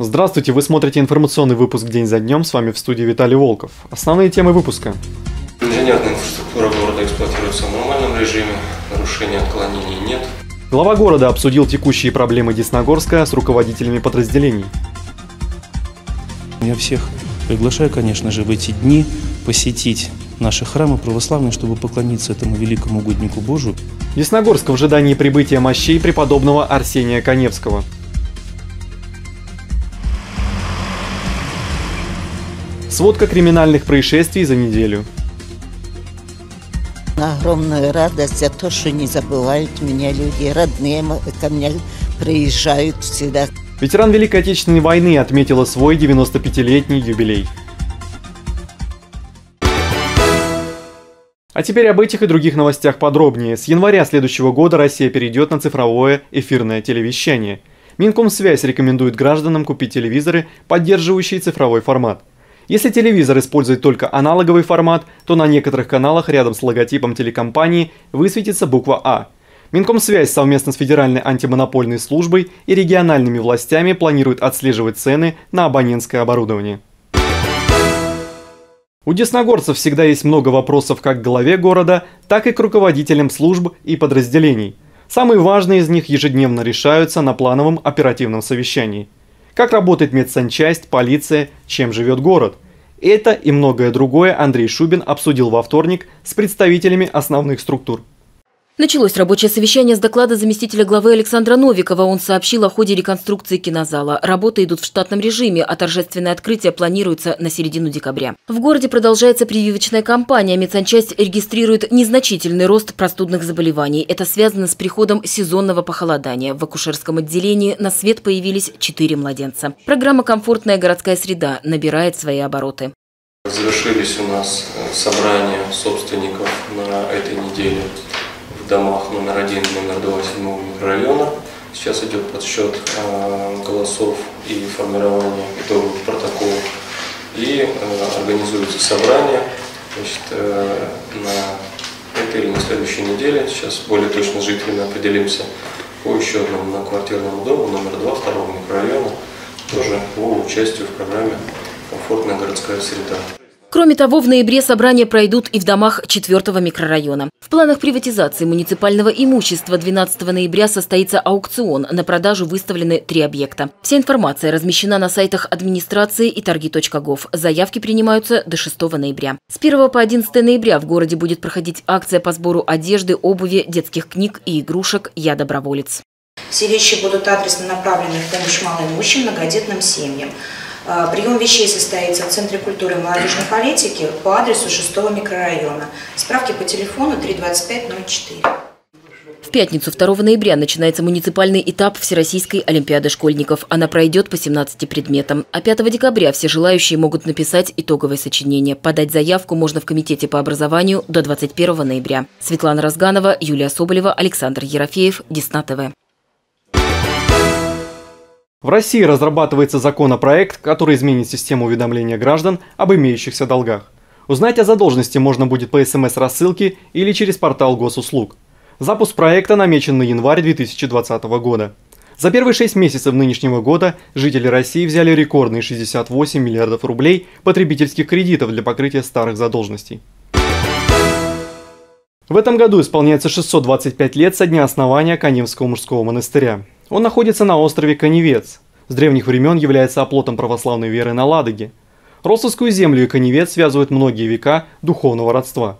Здравствуйте, вы смотрите информационный выпуск «День за днем». С вами в студии Виталий Волков. Основные темы выпуска. Инженерная инфраструктура города эксплуатируется в нормальном режиме, нарушений и отклонений нет. Глава города обсудил текущие проблемы Десногорска с руководителями подразделений. Я всех приглашаю, конечно же, в эти дни посетить наши храмы православные, чтобы поклониться этому великому угоднику Божию. Десногорск в ожидании прибытия мощей преподобного Арсения Коневского. Сводка криминальных происшествий за неделю. Огромная радость за то, что не забывают меня люди, родные ко мне приезжают всегда. Ветеран Великой Отечественной войны отметила свой 95-летний юбилей. А теперь об этих и других новостях подробнее. С января следующего года Россия перейдет на цифровое эфирное телевещание. Минкомсвязь рекомендует гражданам купить телевизоры, поддерживающие цифровой формат. Если телевизор использует только аналоговый формат, то на некоторых каналах рядом с логотипом телекомпании высветится буква «А». Минкомсвязь совместно с Федеральной антимонопольной службой и региональными властями планирует отслеживать цены на абонентское оборудование. У десногорцев всегда есть много вопросов как к главе города, так и к руководителям служб и подразделений. Самые важные из них ежедневно решаются на плановом оперативном совещании. Как работает медсанчасть, полиция, чем живет город? Это и многое другое Андрей Шубин обсудил во вторник с представителями основных структур. Началось рабочее совещание с доклада заместителя главы Александра Новикова. Он сообщил о ходе реконструкции кинозала. Работы идут в штатном режиме, а торжественное открытие планируется на середину декабря. В городе продолжается прививочная кампания. Медсанчасть регистрирует незначительный рост простудных заболеваний. Это связано с приходом сезонного похолодания. В акушерском отделении на свет появились 4 младенца. Программа «Комфортная городская среда» набирает свои обороты. Завершились у нас собрания собственников на этой неделе. В домах номер 1, номер 2, 7 микрорайона. Сейчас идет подсчет голосов и формирование итоговых протоколов. И организуется собрание, значит, на этой или на следующей неделе. Сейчас более точно с жителями определимся по еще одному многоквартирному дому, номер 2, 2 микрорайона, тоже по участию в программе «Комфортная городская среда». Кроме того, в ноябре собрания пройдут и в домах 4-го микрорайона. В планах приватизации муниципального имущества 12 ноября состоится аукцион. На продажу выставлены 3 объекта. Вся информация размещена на сайтах администрации и торги.гов. Заявки принимаются до 6 ноября. С 1 по 11 ноября в городе будет проходить акция по сбору одежды, обуви, детских книг и игрушек «Я доброволец». Все вещи будут адресно направлены в помощь малоимущим многодетным семьям. Прием вещей состоится в Центре культуры и молодежной политики по адресу 6-го микрорайона. Справки по телефону 32504. В пятницу 2 ноября начинается муниципальный этап Всероссийской олимпиады школьников. Она пройдет по 17 предметам. А 5 декабря все желающие могут написать итоговое сочинение. Подать заявку можно в Комитете по образованию до 21 ноября. Светлана Разганова, Юлия Соболева, Александр Ерофеев, Десна-ТВ. В России разрабатывается законопроект, который изменит систему уведомления граждан об имеющихся долгах. Узнать о задолженности можно будет по СМС-рассылке или через портал Госуслуг. Запуск проекта намечен на январь 2020 года. За первые 6 месяцев нынешнего года жители России взяли рекордные 68 миллиардов рублей потребительских кредитов для покрытия старых задолженностей. В этом году исполняется 625 лет со дня основания Коневского мужского монастыря. Он находится на острове Коневец. С древних времен является оплотом православной веры на Ладоге. Ростовскую землю и Коневец связывают многие века духовного родства.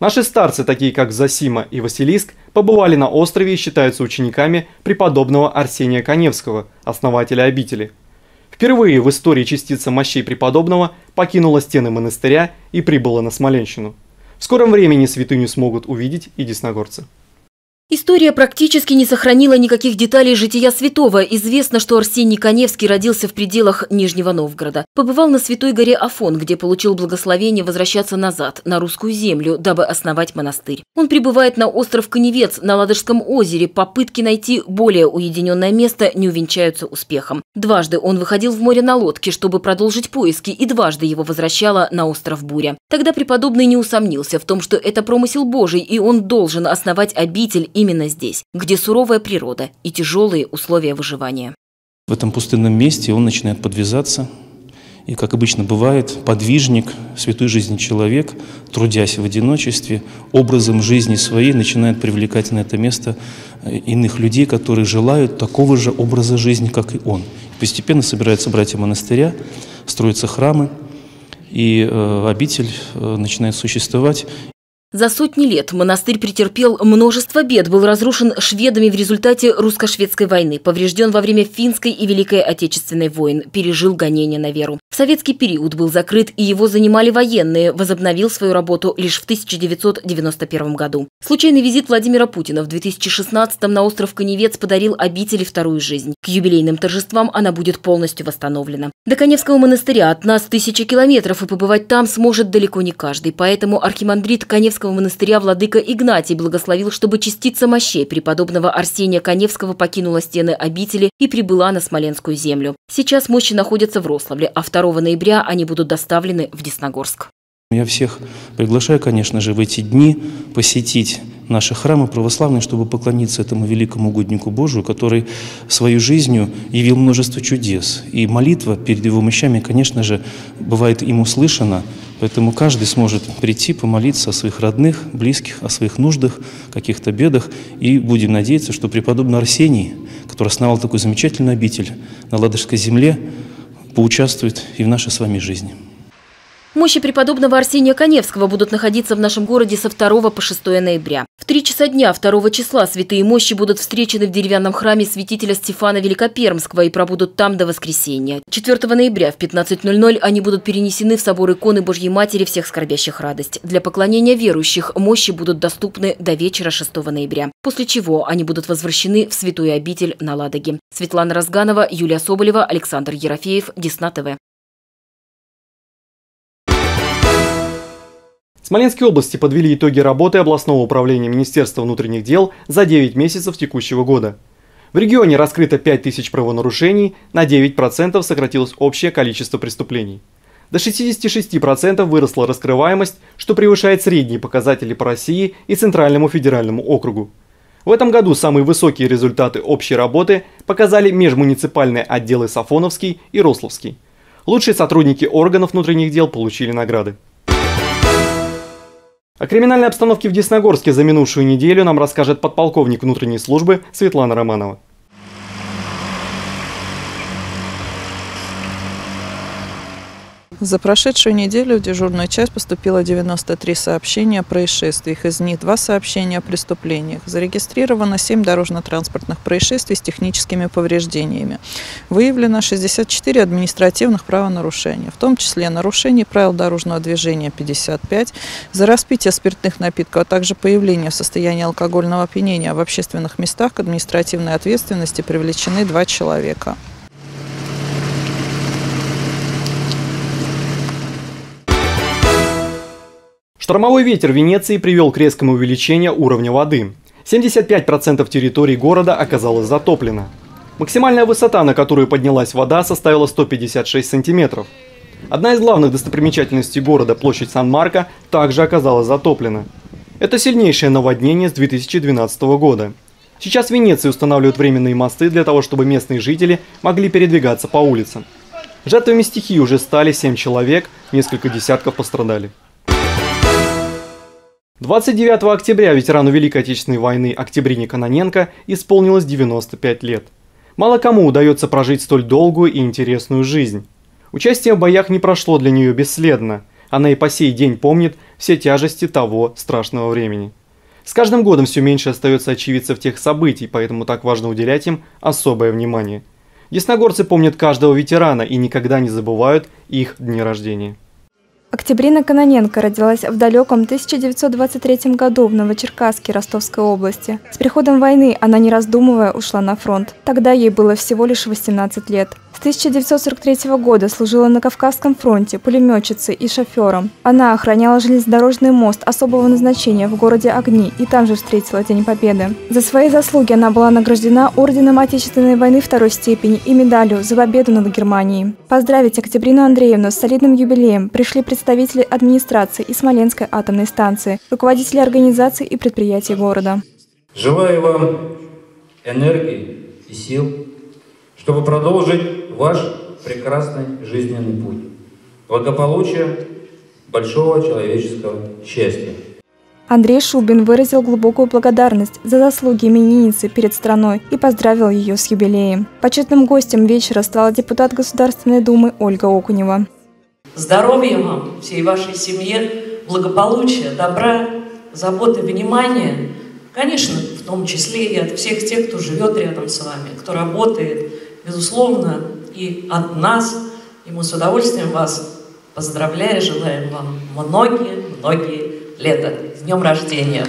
Наши старцы, такие как Зосима и Василиск, побывали на острове и считаются учениками преподобного Арсения Коневского, основателя обители. Впервые в истории частица мощей преподобного покинула стены монастыря и прибыла на Смоленщину. В скором времени святыню смогут увидеть и десногорцы. История практически не сохранила никаких деталей жития святого. Известно, что Арсений Коневский родился в пределах Нижнего Новгорода. Побывал на Святой горе Афон, где получил благословение возвращаться назад, на русскую землю, дабы основать монастырь. Он прибывает на остров Коневец на Ладожском озере. Попытки найти более уединенное место не увенчаются успехом. Дважды он выходил в море на лодке, чтобы продолжить поиски, и дважды его возвращала на остров Буря. Тогда преподобный не усомнился в том, что это промысел Божий, и он должен основать обитель именно здесь, где суровая природа и тяжелые условия выживания. В этом пустынном месте он начинает подвязаться. И, как обычно бывает, подвижник, святой жизни человек, трудясь в одиночестве, образом жизни своей начинает привлекать на это место иных людей, которые желают такого же образа жизни, как и он. Постепенно собираются братья монастыря, строятся храмы, и обитель начинает существовать. За сотни лет монастырь претерпел множество бед, был разрушен шведами в результате русско-шведской войны, поврежден во время Финской и Великой Отечественной войн, пережил гонения на веру. В советский период был закрыт, и его занимали военные, возобновил свою работу лишь в 1991 году. Случайный визит Владимира Путина в 2016-м на остров Коневец подарил обители вторую жизнь. К юбилейным торжествам она будет полностью восстановлена. До Коневского монастыря от нас 1000 километров, и побывать там сможет далеко не каждый, поэтому архимандрит Коневского монастыря владыка Игнатий благословил, чтобы частица мощей преподобного Арсения Коневского покинула стены обители и прибыла на Смоленскую землю. Сейчас мощи находятся в Рославле, а 2 ноября они будут доставлены в Десногорск. Я всех приглашаю, конечно же, в эти дни посетить наши храмы православные, чтобы поклониться этому великому угоднику Божию, который свою жизнью явил множество чудес. И молитва перед его мощами, конечно же, бывает им услышана, поэтому каждый сможет прийти, помолиться о своих родных, близких, о своих нуждах, каких-то бедах. И будем надеяться, что преподобный Арсений, который основал такую замечательную обитель на Ладожской земле, поучаствует и в нашей с вами жизни. Мощи преподобного Арсения Коневского будут находиться в нашем городе со 2 по 6 ноября. В 3 часа дня 2 числа святые мощи будут встречены в деревянном храме святителя Стефана Великопермского и пробудут там до воскресенья. 4 ноября в 15:00 они будут перенесены в собор иконы Божьей Матери всех скорбящих радость. Для поклонения верующих мощи будут доступны до вечера 6 ноября, после чего они будут возвращены в святую обитель на Ладоге. Светлана Разганова, Юлия Соболева, Александр Ерофеев, Десна-ТВ. В Смоленской области подвели итоги работы областного управления Министерства внутренних дел за 9 месяцев текущего года. В регионе раскрыто 5000 правонарушений, на 9% сократилось общее количество преступлений. До 66% выросла раскрываемость, что превышает средние показатели по России и Центральному федеральному округу. В этом году самые высокие результаты общей работы показали межмуниципальные отделы Сафоновский и Рославский. Лучшие сотрудники органов внутренних дел получили награды. О криминальной обстановке в Десногорске за минувшую неделю нам расскажет подполковник внутренней службы Светлана Романова. За прошедшую неделю в дежурную часть поступило 93 сообщения о происшествиях, из них 2 сообщения о преступлениях. Зарегистрировано 7 дорожно-транспортных происшествий с техническими повреждениями. Выявлено 64 административных правонарушения, в том числе нарушений правил дорожного движения 55, за распитие спиртных напитков, а также появление в состоянии алкогольного опьянения в общественных местах. К административной ответственности привлечены 2 человека. Штормовой ветер в Венеции привел к резкому увеличению уровня воды. 75% территории города оказалось затоплено. Максимальная высота, на которую поднялась вода, составила 156 сантиметров. Одна из главных достопримечательностей города, площадь Сан-Марко, также оказалась затоплена. Это сильнейшее наводнение с 2012 года. Сейчас в Венеции устанавливают временные мосты для того, чтобы местные жители могли передвигаться по улицам. Жертвами стихии уже стали 7 человек, несколько десятков пострадали. 29 октября ветерану Великой Отечественной войны Октябрине Кононенко исполнилось 95 лет. Мало кому удается прожить столь долгую и интересную жизнь. Участие в боях не прошло для нее бесследно. Она и по сей день помнит все тяжести того страшного времени. С каждым годом все меньше остается очевидцев тех событий, поэтому так важно уделять им особое внимание. Десногорцы помнят каждого ветерана и никогда не забывают их дни рождения. Октябрина Кононенко родилась в далеком 1923 году в Новочеркасске Ростовской области. С приходом войны она, не раздумывая, ушла на фронт. Тогда ей было всего лишь 18 лет. С 1943 года служила на Кавказском фронте пулеметчицей и шофером. Она охраняла железнодорожный мост особого назначения в городе Огни и там же встретила День Победы. За свои заслуги она была награждена орденом Отечественной войны 2-й степени и медалью за победу над Германией. Поздравить Октябрину Андреевну с солидным юбилеем пришли представители администрации и Смоленской атомной станции, руководители организаций и предприятий города. Желаю вам энергии и сил, чтобы продолжить ваш прекрасный жизненный путь. Благополучия, большого человеческого счастья. Андрей Шубин выразил глубокую благодарность за заслуги именинницы перед страной и поздравил ее с юбилеем. Почетным гостем вечера стала депутат Государственной Думы Ольга Окунева. Здоровья вам, всей вашей семье, благополучия, добра, заботы, внимания. Конечно, в том числе и от всех тех, кто живет рядом с вами, кто работает, безусловно, и от нас. И мы с удовольствием вас поздравляем, желаем вам многие-многие лета. С днем рождения!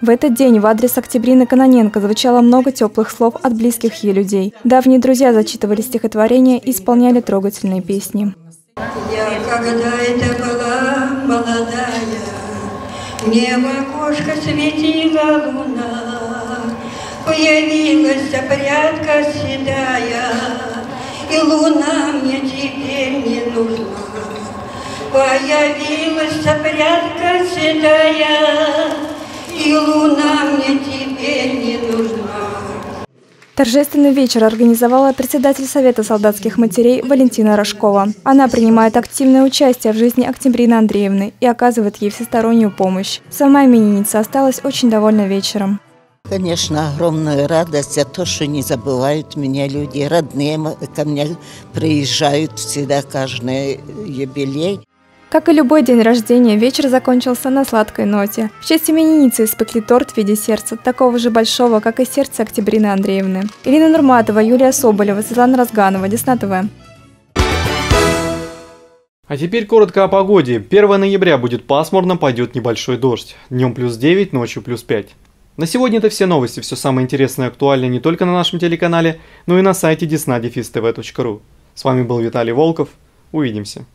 В этот день в адрес Октябрины Кононенко звучало много теплых слов от близких ей людей. Давние друзья зачитывали стихотворения и исполняли трогательные песни. Я когда-то была молодая, мне в окошко светила луна, появилась опрятка седая, и луна мне теперь не нужна. Появилась опрятка седая, и луна мне теперь не нужна. Торжественный вечер организовала председатель Совета солдатских матерей Валентина Рожкова. Она принимает активное участие в жизни Октябрины Андреевны и оказывает ей всестороннюю помощь. Сама именинница осталась очень довольна вечером. Конечно, огромная радость за то, что не забывают меня люди. Родные ко мне приезжают всегда, каждый юбилей. Как и любой день рождения, вечер закончился на сладкой ноте. В честь именинницы испекли торт в виде сердца, такого же большого, как и сердце Октябрины Андреевны. Ирина Нурматова, Юлия Соболева, Светлана Разганова, Десна-ТВ. А теперь коротко о погоде. 1 ноября будет пасмурно, пойдет небольшой дождь. Днем +9, ночью +5. На сегодня это все новости, все самое интересное и актуальное не только на нашем телеканале, но и на сайте desna-tv.ru. С вами был Виталий Волков. Увидимся.